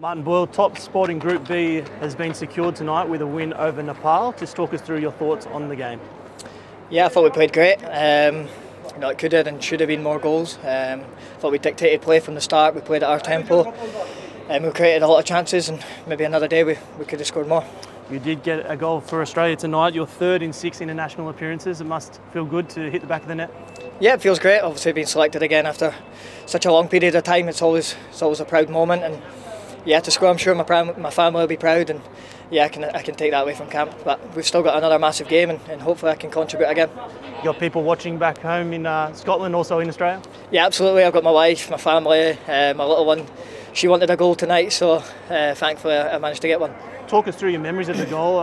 Martin Boyle, top Sporting Group B has been secured tonight with a win over Nepal. Just talk us through your thoughts on the game. Yeah, I thought we played great. It could have and should have been more goals. I thought we dictated play from the start. We played at our tempo and we created a lot of chances, and maybe another day we could have scored more. You did get a goal for Australia tonight, your third in 6 international appearances. It must feel good to hit the back of the net. Yeah, it feels great. Obviously being selected again after such a long period of time, it's always a proud moment, and yeah, to score, I'm sure my family will be proud, and yeah, I can take that away from camp. But we've still got another massive game, and hopefully I can contribute again. You got people watching back home in Scotland, also in Australia? Yeah, absolutely. I've got my wife, my family, my little one. She wanted a goal tonight, so thankfully I managed to get one. Talk us through your memories of the goal.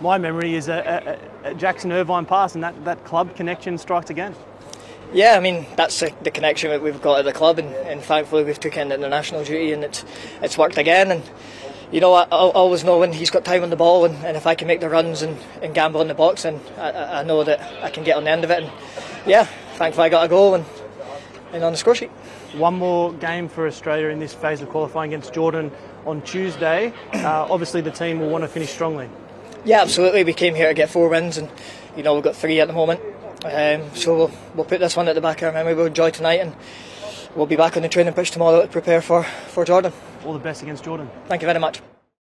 My memory is a Jackson Irvine pass, and that club connection strikes again. Yeah, I mean, that's the connection that we've got at the club, and thankfully we've took in international duty, and it's worked again. And you know, I always know when he's got time on the ball, and if I can make the runs and gamble in the box, then I know that I can get on the end of it. And yeah, thankfully I got a goal and on the score sheet. One more game for Australia in this phase of qualifying against Jordan on Tuesday. Obviously the team will want to finish strongly. Yeah, absolutely. We came here to get 4 wins, and you know, we've got 3 at the moment. So we'll put this one at the back of our memory. We'll enjoy tonight, and we'll be back on the training pitch tomorrow to prepare for Jordan. All the best against Jordan. Thank you very much.